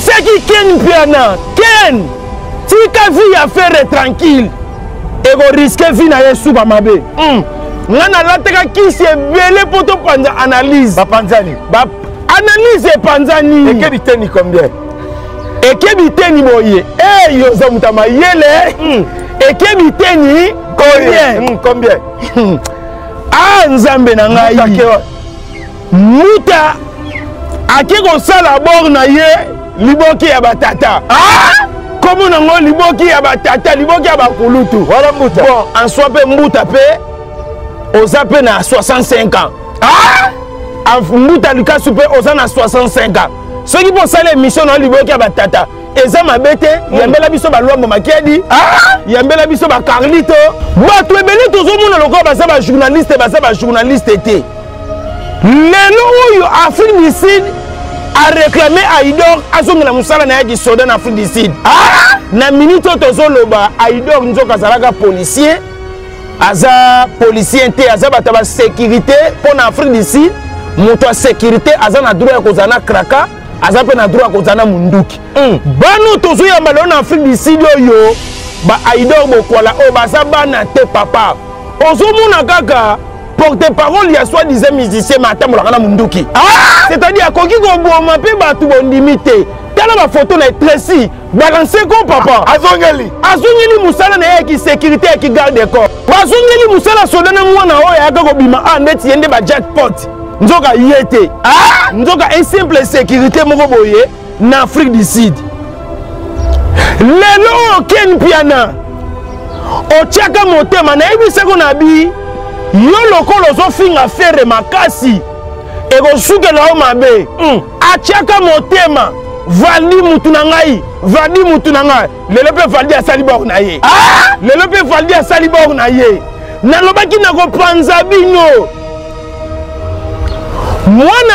c'est qui Ken Mpiana. Ken, si ta vie à faire tranquille, et vous risquez de vivre sous Bamabé. Qui s'est belé pour te prendre analyse. Analyse et Panzani. Et quel est combien? Et quel est le boyer? Eh, Yozam Tamayele. Et quel est combien? Combien? Ah, Nzambe Nangaï. Mouta. A qui on s'en a borné, Liboki Abatata. Ah! Comment on a Liboki Abatata, Liboki Abakulutu. Voilà Mouta. Bon, en soi, Mouta paix, on s'appelle à 65 ans. Ah! En MBUTA LIKASU aux ans à 65 ans. Ceux qui pensent à l'émission dans le Boké Batata, ils ont ma bête, ils ont la biso Balombo Makedi, ils ont la biso Carlito. Moi, tout le monde est journaliste, journaliste. Les gens qui ont Afrique du Sud a réclamé à Idor, à son moussala n'a été soldé en Afrique du Sud. Dans le minute où ils ont Idor, nous avons policiers, la sécurité pour l'Afrique du Sud. Montre sécurité, azana droit kozana kraka, azana na droit kozana munduki. Banu tozo ya malone en Afrique du Sud yo, ba aidor bokola o bazaba na te papa. Ozo mona gaga porte-parole ya soi-disant musicien matamola kana munduki. Ah! C'est-à-dire akoki ko boma pe batu bondimité. Tala ba photo na tresi, balancer ko papa. Azongeli. Azongeli musala na yeki sécurité ki garde corps. Azongeli musala sodana mwana oya ka ko bima andeti yende ba jackpot. Nous avons une simple sécurité en Afrique du Sud. Les gens qui ont été en train de se faire. Moi, je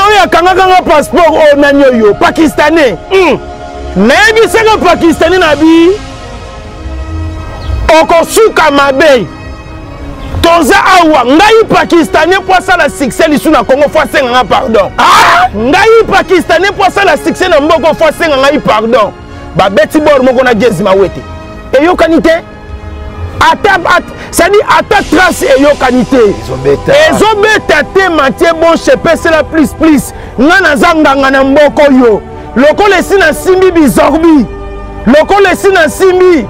suis passeport au Pakistanais. Je suis un Pakistanais. Je suis un Pakistanais. Ça dit attaque trace et yokanité. Ils ont bêté Mathieu bon chez Pesela plus. Nanazanga Nanamboko yo. Le colessin a simbi bizorbi. Le colessin a simbi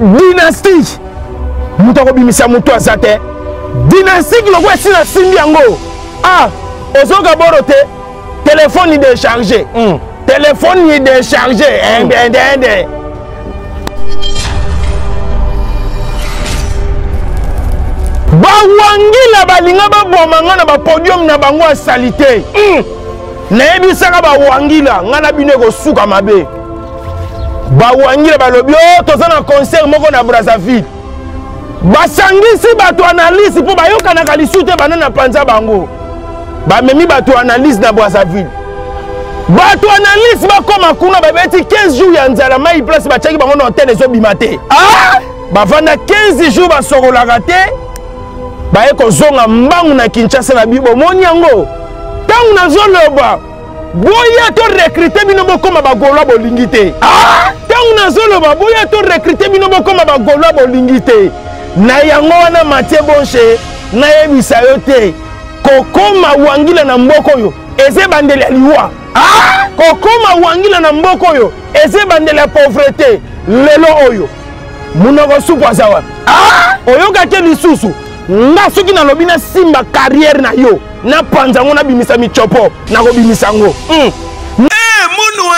dynastique. Moutarobi misa moutou azate. Dynastique le colessin a simbi ango. Ah, Ozoga Borote. Téléphone déchargé. Téléphone déchargé. Bawangi la balinga babomanga na ba podium na bango a salité. Na ebisaka bawangi la ngana bine ko suka mabe. Bawangi la balobi toza na concert moko na Brazzaville. Basangisi bato analyse po bayoka na kalisute banana panza bango. Ba memi bato analyse na Brazzaville. Bato analyse ba koma kuna ba beti 15 jours ya nzala mai place ba chaki bango na hôtel ezo bimate. Ah! Ba vanda 15 jours ba sokola gate. Baeko zonga mbangu na Kinshasa na bibo moni yango tangu na zoloba boya to recruter binomo koma bagolwa bolingite. Ah! Tangu na zoloba boya to recruter binomo koma bagolwa bolingite na yango wana Mathieu Bonche na yebisa yo te kokoma wangila na mboko yo eze bandela liwa. Ah! Kokoma wangila na mboko yo eze bandela pauvreté lelo oyo munoko supa zawa. Ah! Oyoka ke lisusu na soki na lobina simba carrière na yo na panzango na bimisa michopo na ko bimisango. Monwe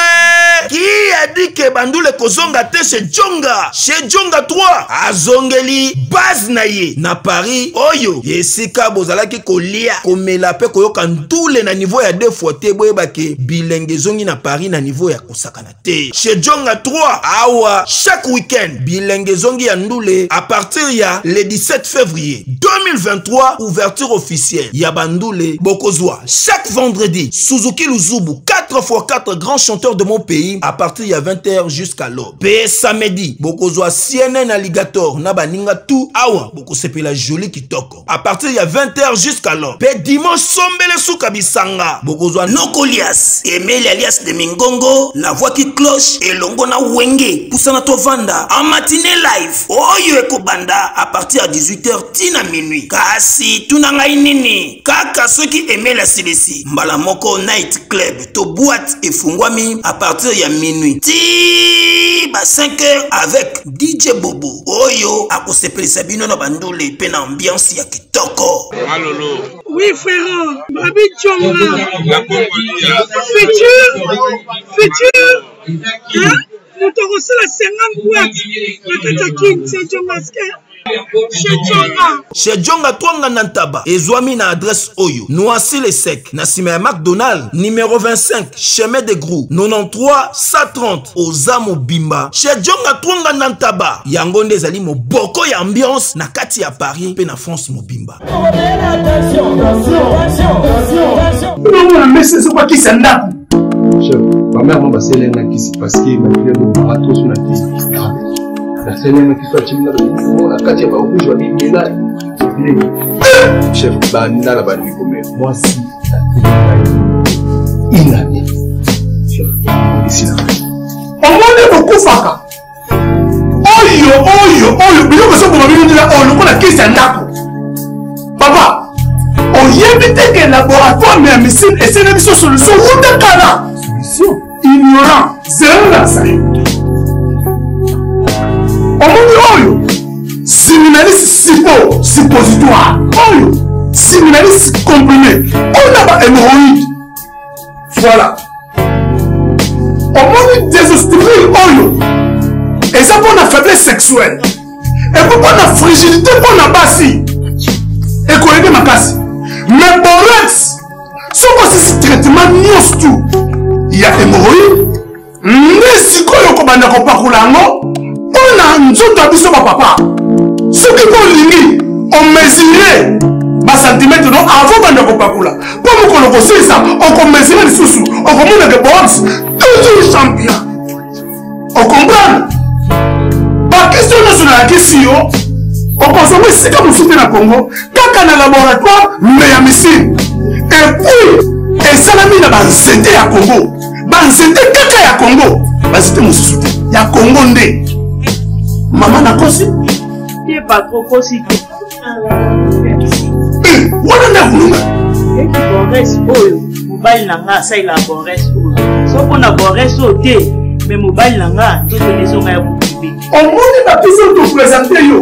qui a dit que bandule kozonga te chez Djonga 3 azongeli base na ye na Paris oyo yesika bozalaki kolia komela pe koyoka ntule na niveau ya 2 fois te boyeba ke bilenge zongi na Paris na niveau ya kosakana te chez Djonga 3 awa chaque week-end bilenge zongi ya ndule à partir ya le 17 février 2023 ouverture officielle ya bandule bokozwa chaque vendredi Suzuki Luzubu 4 x 4 grands chanteurs de mon pays à partir samedi à 20h jusqu'à l'aube. Pe samedi, bokozwa CNN alligator na baninga tout awa bokosepela joli kitoko. À partir ya 20h jusqu'à l'aube. Pe dimanche sombele souka bisanga bokozwa nokolias Emeli alias de Mingongo na voix qui cloche et longo na wenge poussana to vanda en matinée live. Oyo ekobanda à partir à 18h tina minuit. Kasi tunanga inini kaka ceux qui aimaient la silesi mbala moko night club to boîte et fungwami à partir ya minuit. Ti ba 5h avec DJ Bobo. Oyo akosepeli sabino na bandole pe na ambiance ya kitoko. Malolo. Oui frère, Babi Tchonga. Futur. Hein? Nous t'aurons la 50 boîtes. Le Katakin, c'est John Masquer. Chez Djonga Twanga Nantaba et Zouami na adresse Oyo Noisy les Secs Nassime McDonald numéro 25 chemin de Grou 93 130 Ozamo Bimba. Chez Djonga Twanga Nantaba Yangonde Zali mo boko ya ambiance na kati ya Paris pe na France mo Bimba. Ma mère m'a passé l'un qui s'est passé malgré le barato sur la télé. La semaine qui soit timide, la quatrième fois où je vais me ménager. Chef Banina la banni comme moi si il a bien. Ici là. On va beaucoup faire. Oyo, mais nous sommes pour venir dire on connaît qui c'est Ndako. Papa, on y évite que laboratoire mais missile et c'est une solution route kana. Solution ignorant, zéro la salle. Oyo, séminaliste suppositoire. Oyo, séminaliste comprimé. On a pas hémorroïde. Voilà. On m'a désostérile. Oyo. Et ça pour la faiblesse sexuelle. Et pour la fragilité pour la basse. Et qu'on aide ma basse. Mais pour l'ex, si on passe ce traitement, nous tout. Il y a hémorroïde. Mais si quoi on commande à Copacolango. On a un jour d'abuser ma papa. Ceux qui ont l'ini ont mesuré ma centimètre non avant de ne pas pour là. Pour me connaître ça, on peut mesurer les sous-sous, on peut mener des bonnes, toujours champion. On comprend. Par question de la question, on consomme ce que nous soutenons au Congo, quand on a un laboratoire, mais à missile. Et puis, et ça l'a mis dans la zété à Congo. Dans la zété à Congo. Bah, c'était mon sous-soutien. Il y a Congo ndé. Maman a conçu. Tu n'es pas trop conçu. Hé, voilà la boulot. Et tu borres au mobile nanga, ça il a borres au. Sauf qu'on a borres au thé, mais mobile nanga, toutes les hommes à bouger. On monte la personne de présenter yo.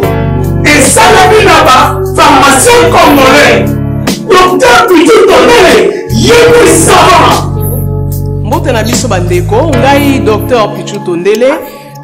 Et ça la vie là-bas, pharmacien congolais, docteur Pitou Tonele, Yemi Savant. Mbote na biso bandeko, ngai docteur Pitou Tonele.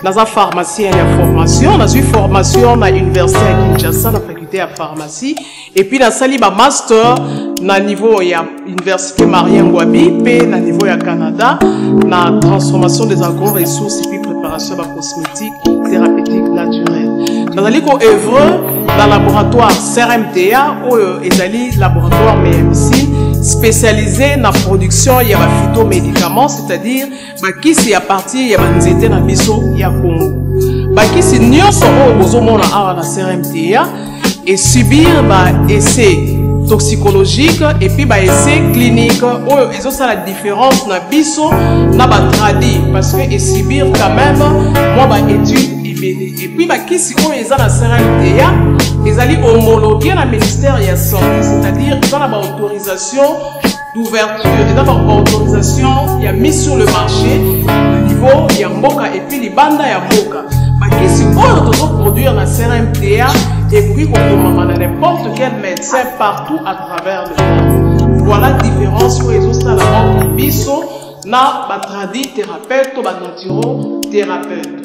Dans un pharmacien et une formation, dans une formation à l'université à Kinshasa, dans la faculté à pharmacie, et puis dans un master, dans le niveau de l'université Marien Ngouabi, puis dans le niveau du Canada, dans la transformation des agro-ressources et puis préparation de la cosmétique, thérapeutique, naturelle. Dans un œuvre, dans le laboratoire CRMTA, ou le laboratoire MMC, spécialisé dans la production, il y a des phytomédicaments, c'est-à-dire, qui c'est à partir, il y a des étés dans le biseau, il y a Congo. Qui c'est nous sommes au monde à la CRMTA et subir des essais toxicologiques et puis des essais cliniques. Ils ont ça la différence dans le biseau, dans le tradit, parce que subir quand même, moi, études. Et puis, qui si on est dans la CRMTA, ils allaient homologuer le ministère de la Santé, c'est-à-dire dans la autorisation d'ouverture, dans la autorisation, il y a mis sur le marché le niveau, il y a Mboka et puis les bandes, il y a Mboka. Qui si on doit produire la CRMTA et puis on demande à n'importe quel médecin partout à travers le monde. Voilà la différence pour les autres dans la banque de Bissot, dans la tradie thérapeute ou la naturothérapeute.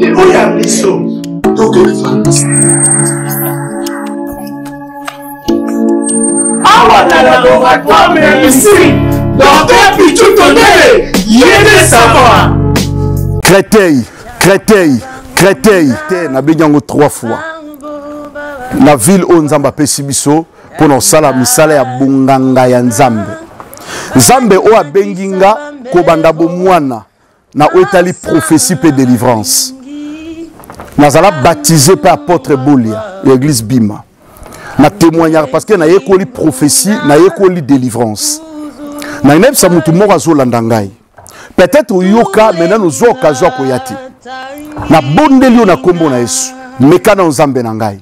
Et où y a un biseau, donc une pharmacie. Ah, voilà la laboratoire, mais ici, dans ta pitou tonnerre, il y a des savants. Créteil, n'a bégango 3 fois. La ville où Nzamba Pessibiso, pour nos salam, salaire Bunganga et Nzambe. Nzambe ou a Benginga, Kobanda Bomwana. na oetali prophétie et délivrance. Nazala baptisé par apôtre Bolia, l'église Bima. Na témoignage parce que na yekoli prophétie, na yekoli délivrance. Na inep sa mutu mora zo landangai. Peut-être au yoka mena no zo okazo koyati. Na bondelio na kombo na Yesu. Mekana nzambe na ngai.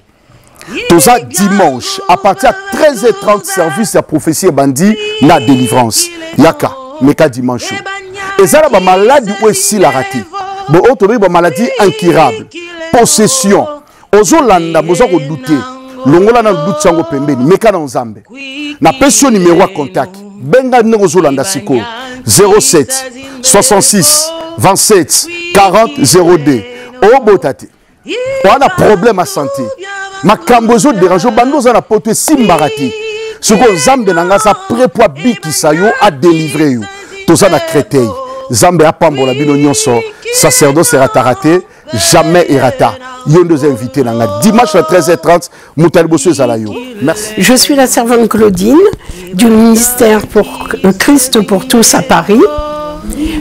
Toza dimanche à partir à 13h30 service à prophétie et bandi na délivrance. Yaka meka dimanche. Et ça la maladie ou si la rati. Bon autobé ba maladie incurable. Possession. Ozolanda mozako douter. Longola na doute sango pembeni meka na nzambe. Na pension numéro contact. Benga ne ozolanda siko 07 66 27 40 02. Obotate. On a problème à santé. Ma cambozo dérange bando za na pote simbarati. Ce que nzambe nanga sa prépoa biki sa yo a délivré yo. Toza na Créteil. Nzambe a pambola bino nyonso. Sacerdoce erata raté, jamais erata. Yon nous invité nanga dimanche à 13h30 Moutalbosso Zalayo. Merci. Je suis la servante Claudine du ministère pour Christ pour tous à Paris.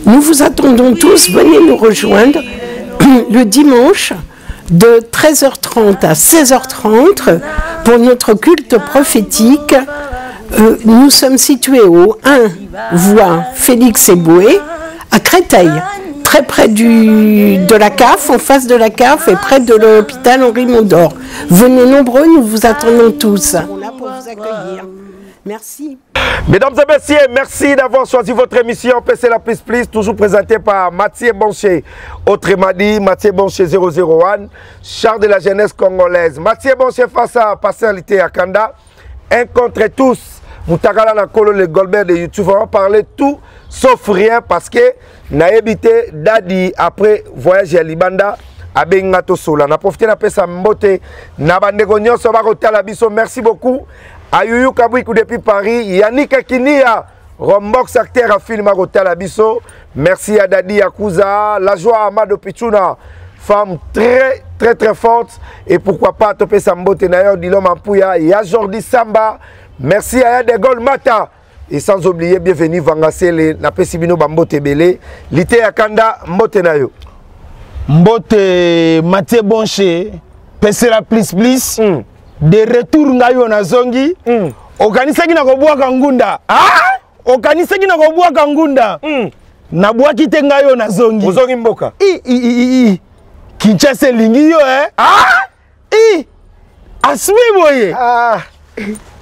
Nous vous attendons tous, venez nous rejoindre le dimanche de 13h30 à 16h30 pour notre culte prophétique. Nous sommes situés au 1 voie Félix Eboué à Créteil, très près de la CAF, en face de la CAF et près de l'hôpital Henri Mondor. Venez nombreux, nous vous attendons tous. Nous sommes là pour vous accueillir. Merci. Mesdames et messieurs, merci d'avoir choisi votre émission PC La Plus Plus, toujours présentée par Mathieu Bonché. Autrement dit, Mathieu Bonché 001, char de la jeunesse congolaise. Mathieu Bonché face à Patialité à Kanda, un contre tous. Moutakala Nakolo, le Goldberg de YouTube, on va parler tout sauf rien parce que n'a évité Dadi après voyage à Libanda. Abengato Sola. On a profité de la paix à Mbote. Nabandegonyon Sobarota Labiso. Merci beaucoup. Ayuyu Kabouikou depuis Paris. Yannick Akinia. Rombox acteur à film à Rota Labiso. Merci à Dadi Akouza. La joie à Amado Pichuna. Femme très, très, très forte. Et pourquoi pas à Topé Sambote. Nayo Dilom Ampouya. Et à Jordi Samba. Merci à Yadegol Mata. Et sans oublier, bienvenue Vangasele. La paix Sibino Bambote Bele. Lité Akanda Mbote Nayo. Mbote Mathieu Bonché, PC La Plus Plus, de retour ngayo na zongi, okanisaki na kobwa kangunda, okanisaki na kobwa kangunda, na bwa kite ngayo na zongi. Ozongi mboka. Kinshasa lingi yo aswi boye.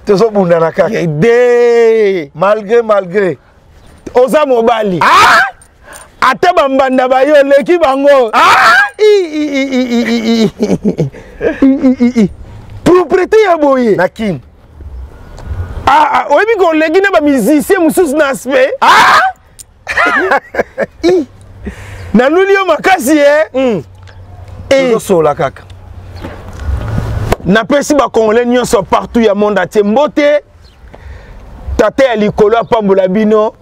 Tozo bunda na kaka. De malgré. Oza mobali. Ata bambanda bayo leki bango. Propriété ya boye. Nakin. Oyebi ko leki na ba musicien mususu na aspe. Na nulio makasi Tozo sola kaka. Na pesi ba Congolais nyonso partout ya monde atie mbote. Tate ya likolo apambola bino.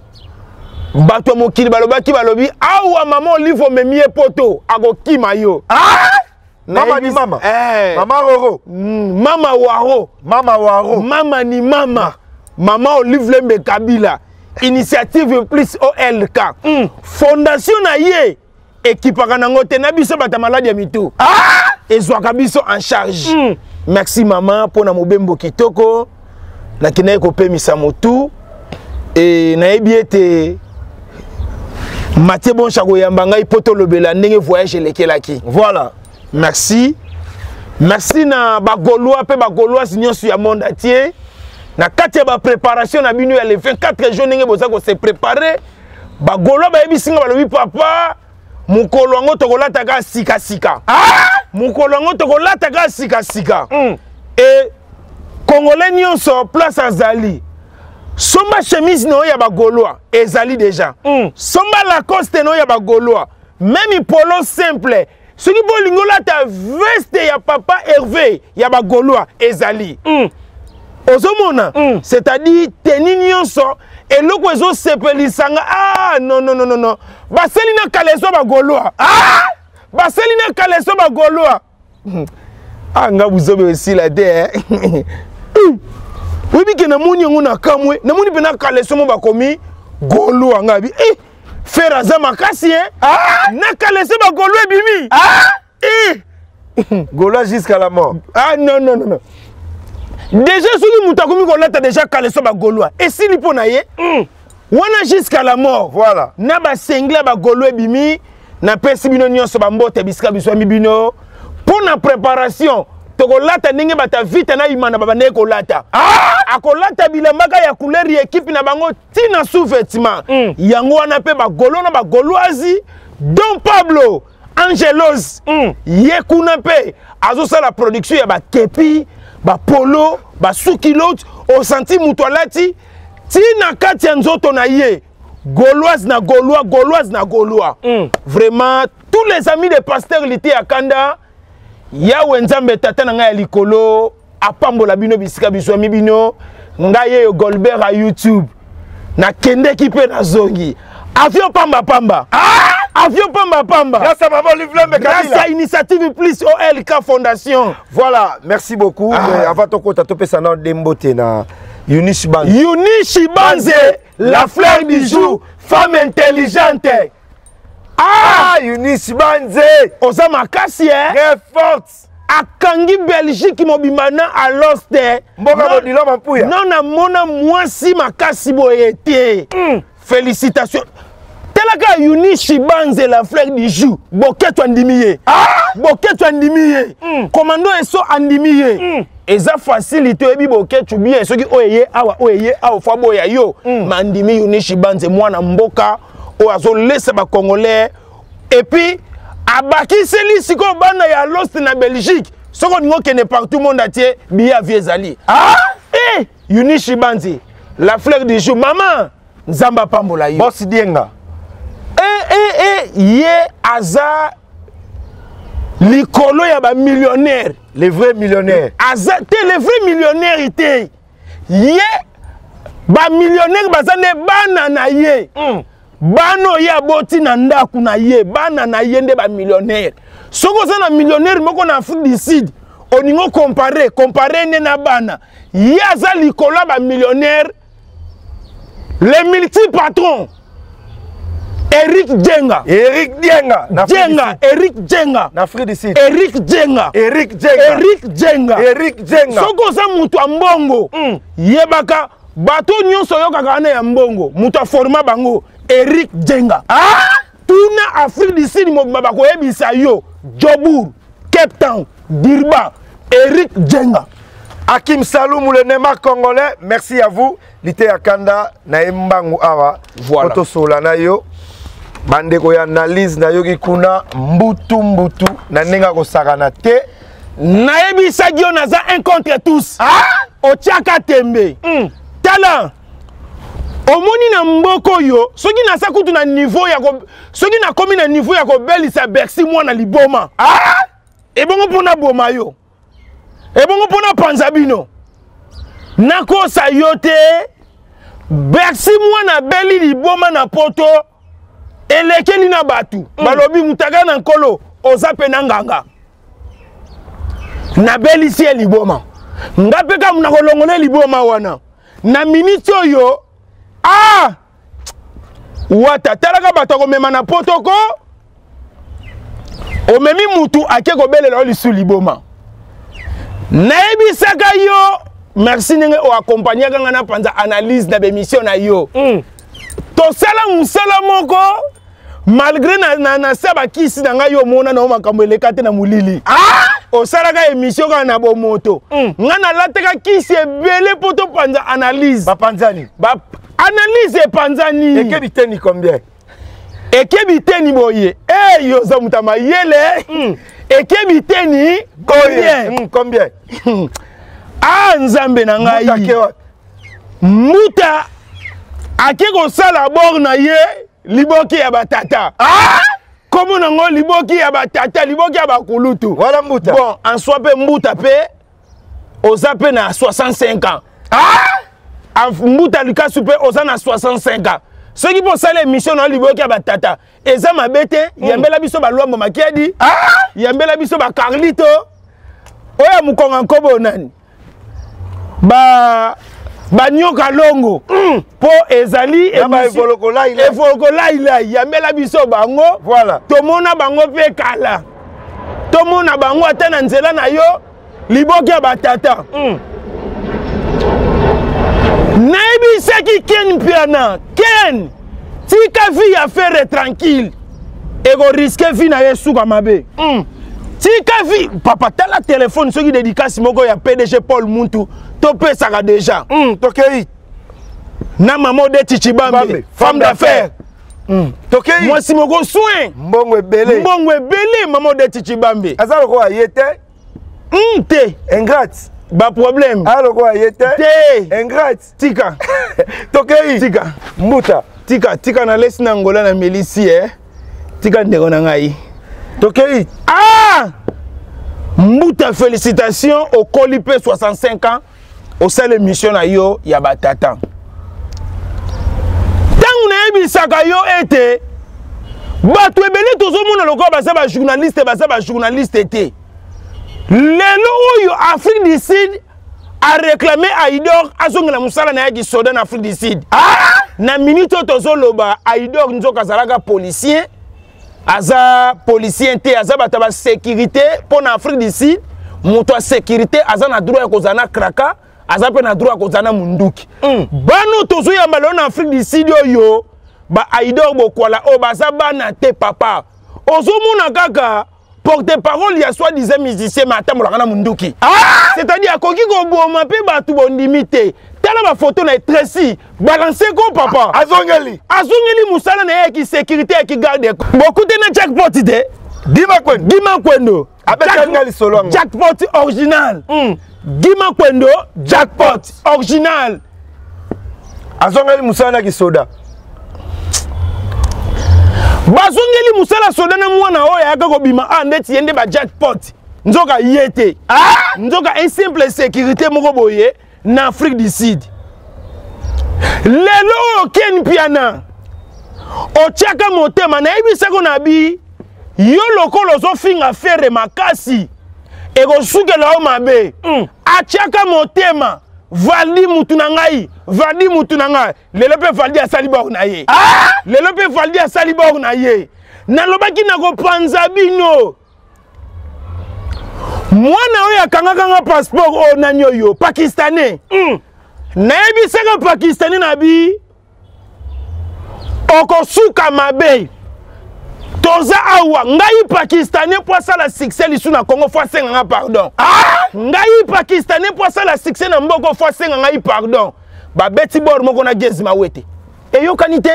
Bato mokili balobaki balobi awa maman livre memie poto akokima yo mama ni mama mama roro mama waro mama ni mama mama Olive Lembe Kabila initiative plus OLK fondation na ye ekipaka nango te na biso bata malade ya mitu ezwaka biso en charge. Merci maman pona mobembo kitoko na kinaye kopemisa motu e na ebiete Mathieu Bonché Yambanga ipoto lobela ndenge voyage lekelaki. Voilà. Merci. Merci na bagolois pe bagolois nyonso ya monde entier. Na katia ba préparation na binu ya le 24 juin ndenge boza ko se préparer. Bagolois ba ebisinga balobi papa mukolo ngo tokolata ka sika sika. Mukolo ngo tokolata ka sika sika. Et Congolais nyonso place azali. Somba chemise no ya bagolois ezali déjà. Somba Lacoste no ya bagolois. Même polo simple. Ce qui bolingola ta veste ya papa Hervé ya bagolois ezali. Ozomona, c'est-à-dire tenini nyonso eloko ezo sepelisanga non. Baselina kaleso bagolois. Baselina kaleso bagolois. Ngabuzobe aussi la dé. Oui, mais que na mouni on a kamwe, na mouni pena kaleso mo bakomi golo angabi. Faire à Zamakassi, hein? Ah! N'a qu'à laisser ma Golo et Bimi! Ah! Golo jusqu'à la mort. Ah non, non, non, non. Déjà, si nous avons déjà calé ma Golo. Et si nous avons jusqu'à la mort. Voilà. Nous avons cinglé ma Golo et Bimi. Nous avons pesé ma mbote et bisca bisou mibino. Pour la préparation. Tokolata ninge bata vite na imana baba ne kolata. Ah! Akolata bilambaka ya couleur équipe na bango tina sous-vêtement. Yango wana pe ba golo na ba goloazi Don Pablo Angelos. Yekuna pe azosa la production ya ba kepi, ba polo, ba sukilot o senti mutualati tina katia nzoto na ye. Gauloise na gaulois, gauloise na gaulois. Vraiment tous les amis de Pasteur Lité à Kanda Yawe nzambe tata na nga likolo apambo la bino bisika biswa mibino ngaye yo Golbert a YouTube na kende kipe na zongi avion pamba pamba ah avion pamba pamba grâce à maman Livlem Mekadila grâce à initiative plus OLK Fondation voilà merci beaucoup avant ton compte à topé ça na dembote na Yunish Banze la fleur du jour femme intelligente. Ah, Yunis Banze, Oza Makassi, très forte. A Kangi Belgique, Mobimana à l'Oste. Non, mona moi si Makassi boyete. Félicitations. Telaka Yunis Banze la fleur du jour. Boketo andimiye. Ah, boketo andimiye. Commando eso andimiye. Eza facilité ebi boketo bien soki oyeye awa fa boya yo. Mandimi Yunis Banze mwana mboka. Ou azo laisse ba Congolais et puis abaki seli siko bana ya lost na Belgique soko ningo kene partout monde atie biya viezali ah eh Yunishi Banzi la fleur du jour maman nzamba pambola yo boss dienga ye aza likolo ya ba millionnaire les vrais millionnaires aza te les vrais millionnaires ité ye ba millionnaire bazane bana na ye Bano ya boti nanda kuna ye, bana na yende ba millionnaire. Soko zana millionnaire moko na foot decide. Oningo comparer ne na bana. Yaza likola ba millionnaire. Les multi-patrons. Eric Djenga. Soko za mutu ambongo. Yebaka bato nyonso yoka kana ya mbongo. Mutu forma bango. Eric Djenga. Ah! Tuna Afrique du Sud, Mobako Ebisayo, Djobour, Cape Town, Dirba, Eric Djenga. Hakim Saloum, le Neymar congolais, merci à vous. Lité Akanda, Naembangu Awa, Foto Solanayo, Bandeko Analyse, Nayogi Kuna, Mbutu, Nanenga Gosaranate, Naebisagio Naza, un contre tous. Ah! Otiaka Tembe. Talent! Omoni na mboko yo, soki na sakutu na niveau ya ko, soki na komi na niveau ya ko belisa bersi mwana liboma. Ah! Ebongo pona boma yo. Ebongo pona panzabino. Nako sayote bersi mwana beli liboma na poto elekeli na batu. Balobi mutaga na nkolo ozape na nganga. Na belisi liboma. Ngapeka mnakolongone liboma wana. Na minitio yo ah! Wata, talaka batoko memana potoko. Omemi mutu akeko bele la olisu liboma. Naebi saka yo. Merci nenge o accompagner gangana panza analyse na bemission na yo. To sala musala moko. Malgré na saba kisi na nga yo mona na oma kamwelekate na mulili. Ah! O salaka emission kana bo moto. Ngana lateka kisi ebele poto panza analyse. Ba panzani. Ba Analyse panzani. Et que ni combien? Et que ni boye. Eh yo zamutama yele. Et que ni combien? Combien? Ah nzambe na ngai. Muta kewa. Muta akeko sala borna ye liboki ya batata. Ah! Komo nango liboki ya batata, liboki ya bakulutu. Voilà Mbuta. Bon, en soi pe Mbuta pe ozape na 65 ans. Ah! Mbuta Likasu pe ozana 65 ans. Ceux qui pensent les missions dans le Bokia Batata. Et ça m'a bêté. Yambela biso ba Luambo Makiadi. Ah! Yambela biso ba Carlito. Oya moukonga kobo nani. Ba Banyoka longo po ezali et volokola ila yamela biso bango voilà tomona bango pe kala tomona bango atana nzela na yo liboki ya batata naibi seki Ken Mpiana Ken tika vi ya faire tranquille et go risquer vi na yesuka mabe tika vi papa tala téléphone soki dédicace moko ya PDG Paul Muntu topé ça déjà tokei na maman de Tichibambe femme d'affaires tokei moi si moko soin mbongo ebele maman de Tichibambe azalo ko ayete te ingrate ba problème azalo ko ayete te ingrate tika tokei tika mbuta tika na lesi na ngola na melisi tika ndeko na ngai tokei ah mbuta félicitations au colipé 65 ans au sein de mission à yo yabatatan. Tant on a eu sakayo était battu belé tous au monde encore basé ba journaliste était lelo yo Afrique du Sud a réclamé Aïdor azongela musala na yaki Soudan Afrique du Sud ah na minute tozo loba Aïdor nzoka zalaka policier aza policier té aza bataba sécurité pour l'Afrique du Sud moto sécurité aza na droit kozana kraka azape na droit kozana munduki bano tozo ya malona Afrique du Sud yo ba Aïdor bokola o baza bana té papa ozo mona kaka porte-parole ya soi-disant musicien matam la kana munduki ah c'est-à-dire akoki ko boma pe batu bondimité tala ba photo na tresi balancer ko papa azongeli musala na yaki sécurité qui garde beaucoup de na jackpot idée dima kwendo abekangeli solongo jackpot original Dima Kwendo, jackpot, original. Azongeli Musala ki soda. Bazongeli Musala soda na mwana oya yako bima andeti yende ba jackpot. Nzoka yete. Ah! Nzoka un simple sécurité moko boye na Afrique du Sud. Lelo Ken Mpiana. O chaka motema na ibi sako na bi. Yo lokolo zo finga fere makasi. Ego suke la omabe achaka motema Valdy mutu na ngai lelo pe Valdy asali ba na ye ah lelo pe Valdy asali ba na ye na lobaki na ko panza bino mwana oya kanga passeport o na nyoyo pakistanais na ebi seka pakistanais na bi okosuka mabe toza awa ngai pakistanais pour ça la succès lisu na Congo fois 5 pardon ah ngai pakistanais pour ça la succès na mboko fois 5 ngai pardon ba beti bor moko na gezima wete eyokanité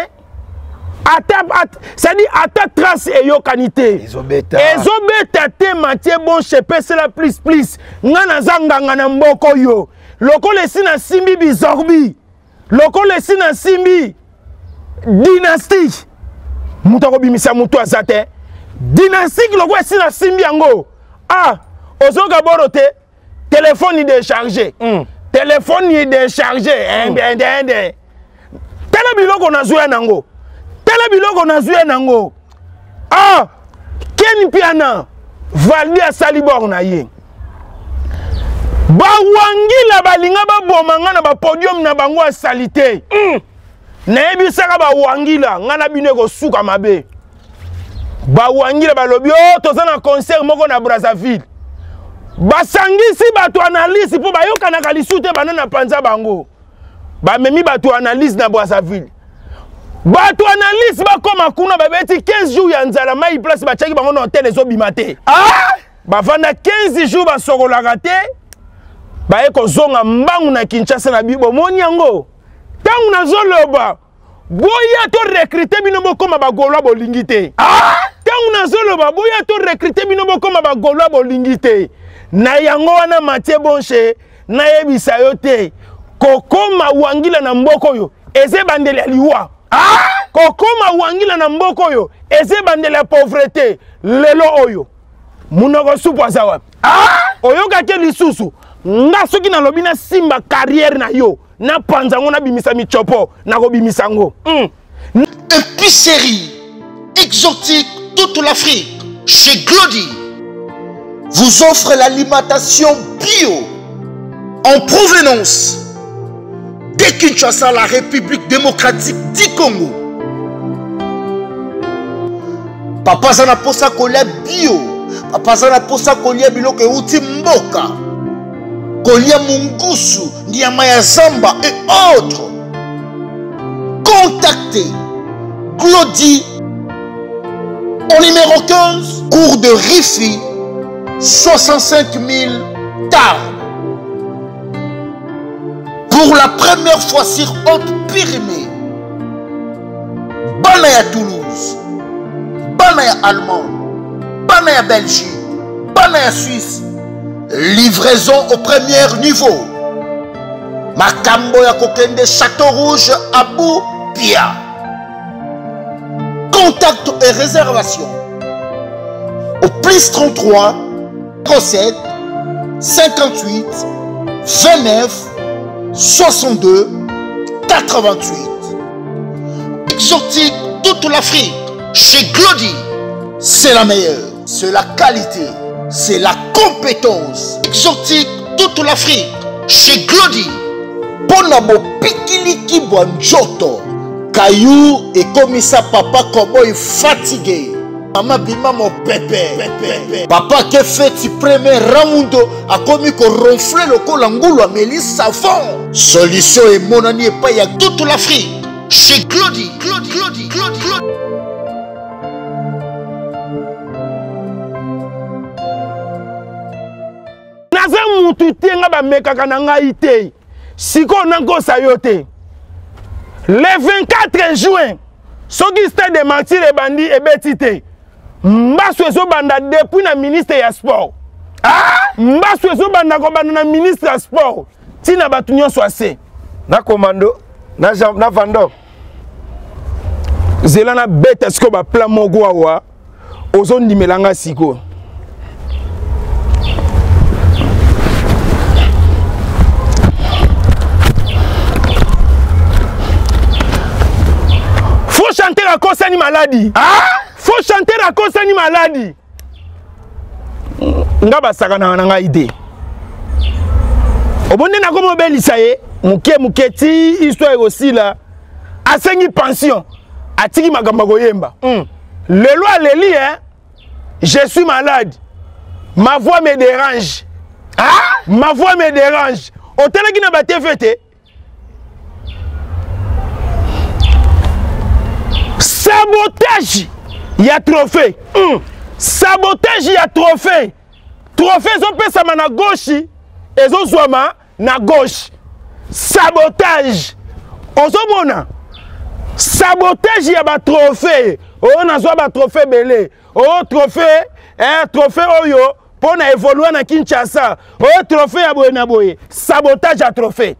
ça dit ata trace eyokanité ezobeta te matie bon chepe c'est la plus ngana zanganga na mboko yo lokole sina simbi bizorbi lokole sina simbi dynastique muta ko bimisa mutu azate dynastique loko esina simbi yango ah ozoka borote téléphone déchargé téléphone déchargé tele biloko nazuya nango ah Ken Mpiana Valdy asali borna ye ba wangila balinga ba bomanga na ba podium na bango asalité Nebi saka ba wangila ngana bino ko suka mabe ba wangila ba lobio tozana concert moko na Brazzaville basangisi bato analyse po bayoka na kalisute banana panza bango ba memi bato analyse na Brazzaville bato analyse ba koma kuna ba beti 15 jours ya nzala mai place ba cheki bango na hôtel ezobima te ah ba vanda 15 jours ba sokolaka te ba eko zonga mbangu na Kinshasa na bibo moni yango Tant na zoloba boya to recruter binomo comme ba golwa bolingité ah tant na zoloba boya to recruter binomo comme ba golwa bolingité na yango wana Mathieu Bonche na yebisa yo te kokoma wangila na mboko yo eze bandela liwa ah kokoma wangila na mboko yo eze bandela pauvreté lelo oyo munoko supo azawa ah oyoka ke lisusu nga soki na lobina simba carrière na yo na panzango na bimisa michopo na go bimisango épicerie exotique toute l'Afrique chez Glody vous offre l'alimentation bio en provenance de Kinshasa, la République démocratique du Congo. Papa Zana posa kolia bio, Papa Zana posa kolia biloko euti mboka, kolia mungusu, nyama ya zamba et autres. Contactez Claudie au numéro 15, cours de Rifi, 65 000 Tarbes. Pour la première fois sur Haute-Pyrénées, Banaya Toulouse, Banaya Allemagne, Banaya Belgique, Banaya Suisse, livraison au premier niveau. Makambo ya kokende Château Rouge Abou Pia. Contact et réservation au plus 33 37 58 29 62 88. Exotique toute l'Afrique. Chez Claudie, c'est la meilleure, c'est la qualité, c'est la compétence. Exotique toute l'Afrique. Chez Claudie, Bonabo Pikiliki Bonjoto. Caillou et commissaire papa Koboy fatigué. Maman bima mon pépé. Papa qui fait tu premier ramundo a commis qu'on ronflait le colangulo à Mélisse Savon. Solution et mon ami et pas y'a toute l'Afrique. Chez Claudie. Nazam moutoutenga ba mekakananga ite. Siko nango sayote. Le 24 juin, ce qui est de mentir les bandits et bêtités, depuis le ministre des Sports. Ah, le ministre des Sports. Si n'a pas na commando, na vando. Zelana bête est-ce qu'on va plan mogoua aux zones du Melanga Siko. Faut chanter la cause ni maladie. Ah, faut chanter la cause ni maladie. Ngaba sakana na nga idée. Obonde na komo belisaye, muketi histoire aussi là. Asengi pension, atiki magamba goyemba. Le loi le lit hein. Je suis malade. Ma voix me dérange. Ah, ma voix me dérange. Otela kina ba te fete. Sabotage, il y a trophée. Sabotage, il y a trophée. Trophée, ils ont fait ça à gauche. Ils ont fait ça à gauche. Sabotage. Sabotage, il y a trophée. On a un trophée belé. Oh, trophée. Trophée, Oyo. Pour évoluer dans Kinshasa. Oh, trophée, Aboye. Sabotage, à trophée.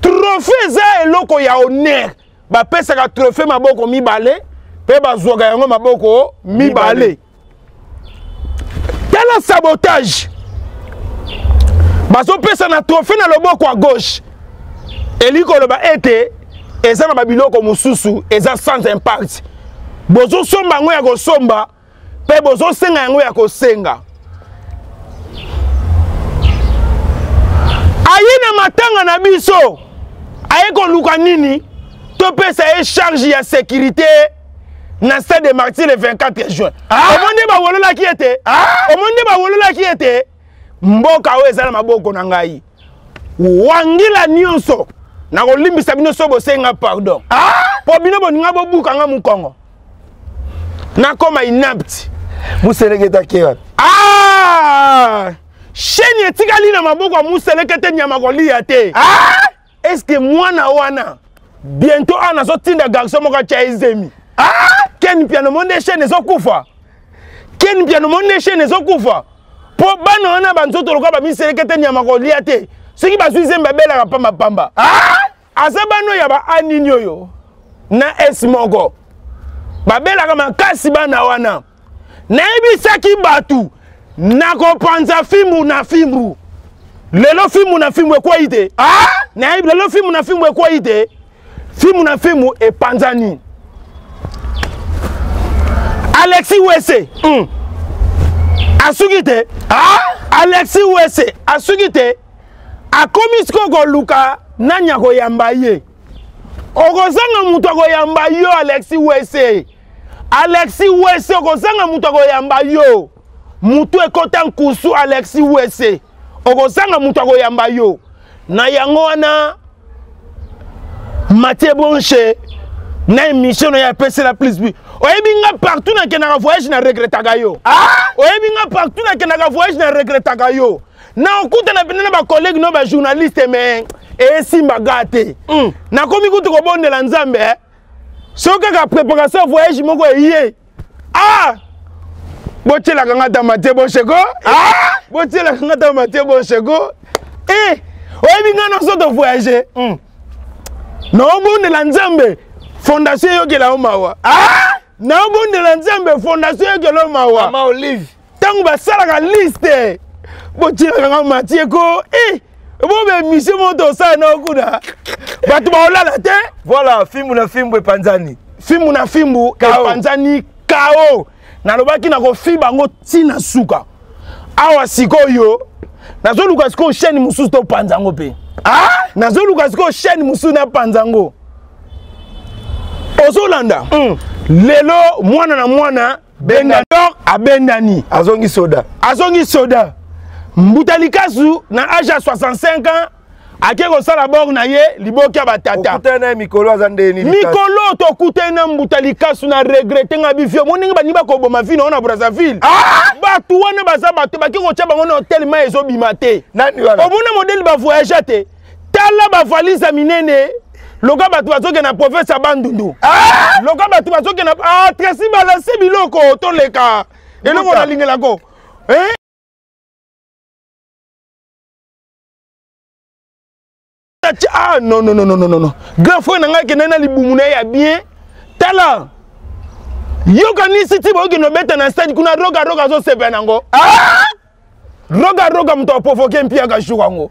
Trophée, ça est l'eau qu'il y a honneur. Ba pesa ka trophée maboko mi balé pe ba zoga yango maboko mi balé tala sabotage bazo pesa na trophée na loboko à gauche eliko loba ete eza na babiloko mususu eza sans impact bozo somba ngo ya ko somba pe bozo senga yango ya ko senga ayina matanga na biso ayeko luka nini ça est chargé à sécurité dans stade de martyrs le 24 juin. Au monde ba qui était mboka weza na maboko na ngai. Wangila nyonso na kolimbisa bino so bosenga pardon. Po bino boninga bobuka nga mu Kongo. Na koma inapt. Museleketa kiwa. Chaîne etikali na maboko museleketa nyama kolia te. Est-ce que mwana wana bientôt, on a sorti des garçons qui ont été aimés. Ken Piano Mondechen est au Koufa. Ken Piano Mondechen est au Koufa. Pour Bano, on a bantu tout le monde qui a été aimé. Ce qui va se faire, c'est ma pamba. Azabano, il y a un nino. Na esmogo. Babela kama kasibana wana. Na ebisaki batu. Na kopanza fimu na fimu. Lelo fimu na fimu kwa ite. Na lelo fimu na fimu kwa ite. Fimu na fimu et Panzani. Alexis Wessé. Asugite. Alexis Wessé. Asugite. A komisko go luka Nanya koyamba ye. Okozanga muto koyamba yo Alexis Wese. Alexis Wese okozanga muto koyamba yo. Muto ekota nkusu Alexis Wese. Okozanga muto koyamba yo. Na yangona Mathieu Bonche na émission ya PC la plus bi. Oyebinga partout na kenaka voyage na regretaga yo. Ah! Oyebinga partout na kenaka voyage na regretaga yo. Na okuta na bena ba collègue no ba journaliste mais Simba gâté. Na komi kutu ko bondela Nzambe. Soka ka préparation voyage moko yé. Ah! Botela kanga ta Mathieu Bonchego. Ah! Botela kanga ta Mathieu Bonchego. Eh! Oyebinga na so to voyager. Na bondela Nzambe. Fondation Yogela Omawa. Ah! Na bondela Nzambe Fondation Yogela Omawa. Mama Olive. Tango ba sala ka liste. Botela kanga Mathieu ko. Eh! Bon, monsieur Montosa, non, Kuda. Voilà, film Panzani. Film Panzani, Kao. Nalobaki na ko fi bango tina suka. Awa sikoyo. Nazo lukas ko chaîne musu to panzango pe. Ah? Nazo lukas ko chaîne musu na panzango. Ozolanda. Lelo mwana na mwana bengador abendani. Azongi soda. Azongi soda. Mbuta Likasu na âge à 65 ans akeko sala bor na ye liboka batata okutena mikolo azandeni mikolo to kutena Mbuta Likasu na regretter nga bivio moninga bani ba ko boma vie na Brazzaville ah batu wana bazaba te bakeko chaba ngona hotel ma ezo bimate nani wala obona modèle ba voyager te tala ba valise minene loka batu bazoke na professeur Bandundu ah loka batu bazoke na ah tresi balance biloko to leka eloko na lingela ko eh ah non grand frère nanga kenena libumuna ya bien tala yokani city boki no beta na stade kuna roga zo sepe nango ah roga mto provoquer mpia ka shukango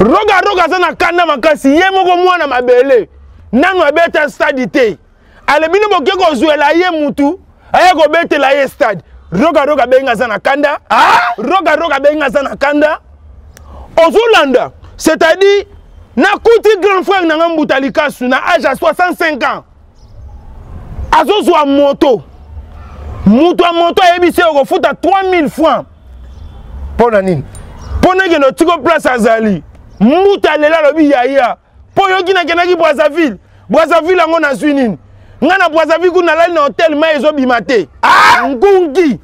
roga sana kana makasi ye moko mwana mabele nanu abeta stade te ale bino boki ko zuela ye mutu aye ko betela ye stade roga benga sana kanda ah roga benga sana kanda ozulanda. C'est-à-dire, na kouti grand frère na Mbuta Likasu na âge à 65 ans. Azo zo moto. Moto ebisi o futa 3000 francs. Pona nini? Pona ke no tiko place azali. Mbuta lela lobi yaya. Po yoki na kenaki Brazzaville. Brazzaville ngo na zwinini. Nga na Brazzaville kuna la na hotel ma ezo bimate. Ah ngungi.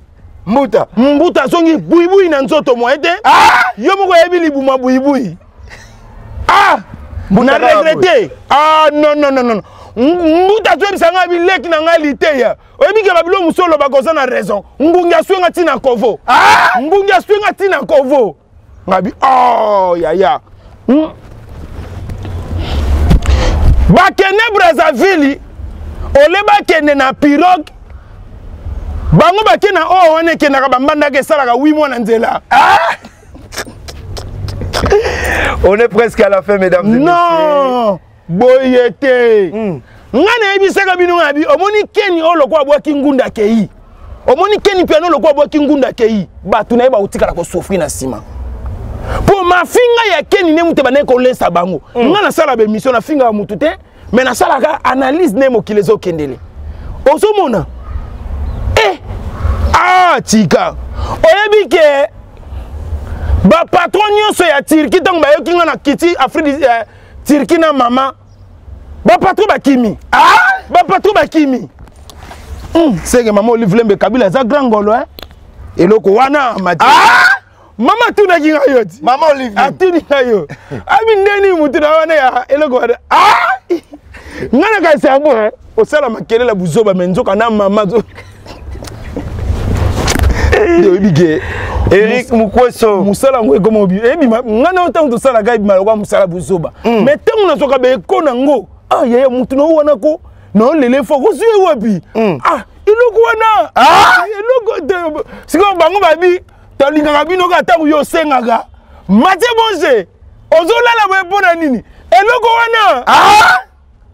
Mbuta zongi buibui na nzoto moete. Ah yo moko ebi libuma buibui. Ah! On a regretté! Ah non! Mbuta tu es sanga bilek na ngalité ya. Oyebi ke babilo musolo bakoza na raison. Mbunga swenga tina kovo. Ah! Mbunga swenga tina kovo. Ngabi oh ya. Ba kene Brazzaville. Ole ba kene na pirogue. Bango ba kene na oh one kene na bambanda ke sala ka 8 mois na nzela. Ah! On est presque à la fin, mesdames et messieurs. Non, boyete. Ngane ebisaka bino ngabi omoni keni oloko abwa kingunda keyi. Omoni keni piano oloko abwa kingunda keyi. Ba tunaye ba utika la ko souffrir na sima. Po mafinga ya keni ne muteba ne ko lesa bango. Ngana sala be mission na finga ya mutu te, mais na sala ka analyse ne mokilezo kendele. Osomona. Eh ah tika. Oyebi ke ba patronio so ya Turki donc ba yoki ngana kiti Afrique Turki na mama ba patron ba kimi ah ba patron ba kimi c'est que maman Olive Lembe Kabila za grand golo hein eloko wana madi ah mama tuna kinga yoti maman Olive atuni yo ami ndeni mutuna wana ya eloko ah ngana ka sambo hein o sala makelela buzoba menzoka na mama zo yo bigé Eric Mukweso musala ngwe comme obi ebi ngana otango to sala gaibi maloko musala buzoba mais tango na soka be ko nango ah yeye mutu no wana ko no lele foko si webi ah iloko wana ah iloko siko bango babi talinga kabino ka tango yo sengaga Mathieu Bonje ozola la we bona nini iloko wana ah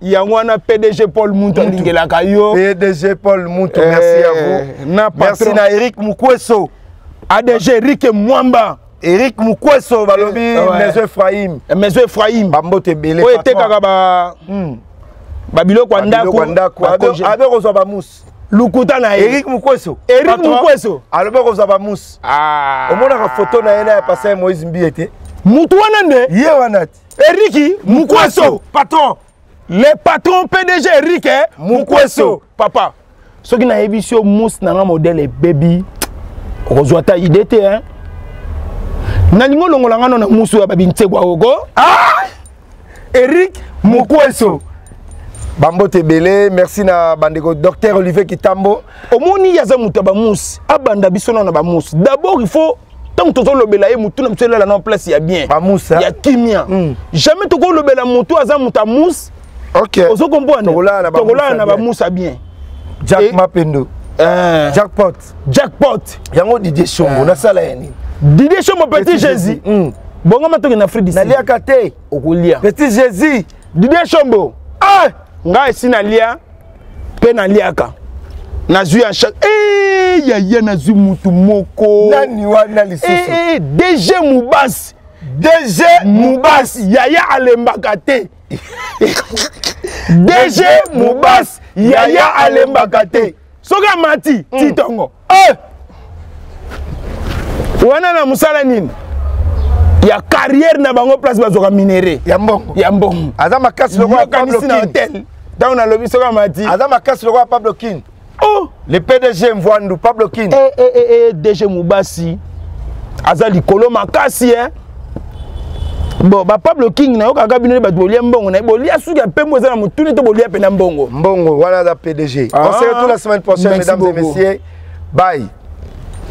Yangwana PDG Paul Mouton lingela kayo PDG Paul Mouton merci à vous na patron merci na Eric Mukweso ADG Rick Mwamba Eric Moukweso Balobi, Mezo Ephraim. Mezo Ephraim. Bambo Tebele. Oui, t'es kakaba. Babilo Kwandaku. Abero Zabamous. Lukuta na Eric Moukweso. Eric Moukweso. Abero Zabamous. Ah. Au moment où la photo na elle a passé Moïse Mbiété. Moutouanande. Yewanat. Eric Moukweso. Patron. Les patrons PDG Eric Moukweso. Papa. Ceux qui ont émission mousse dans un modèle et baby. Rozoata IDT hein. Nalingo longolanga na musu ya babinte kwa ogo. Ah! Eric Moukweso. Bambo Tebele, merci na bandeko docteur Olivier Kitambo. Omoni yaza mutaba musu, abanda bisona na ba musu. D'abord il faut tant que tozolo belaye mutu na mutela la na place ya bien. Ba musu. Ya kimia. Jamais toko lobela mutu aza muta musu. OK. Ozo comprendre. Tokola na ba musu bien. Jack Mapendo. Jackpot. Jackpot. Yango Didier Shombo na sala yani. Didier Shombo petit Jésus. Bongo matoki na Afrique d'ici. Nalia Kate okulia. Petit Jésus. Didier Shombo. Ah, nga ici nalia pe naliaka. Nazui en chaque eh ya nazui mutu moko. Nani wana lisusu. Eh DG Moubas. DG Moubas Yaya Alemba Kate. DG Moubas Yaya Alemba Kate. Soga mati titongo. Eh! Wana na musala nini? Ya carrière na bango place bazoka minéré. Ya mbongo. Ya mbongo. Azama kasi loko ya Pablo Kin. Hôtel. Dans na lobby soga mati. Azama kasi loko ya Pablo Kin. Oh! Le PDG Mvwandu Pablo Kin. DG Moubasi. Azali kolo makasi hein. Bon, bah Pablo King na yoka kabinole ba bolia mbongo na bolia suka pembo za na mutuni to bolia pe na mbongo. Mbongo voilà la PDG. On se retrouve la semaine prochaine mesdames et messieurs. Bye.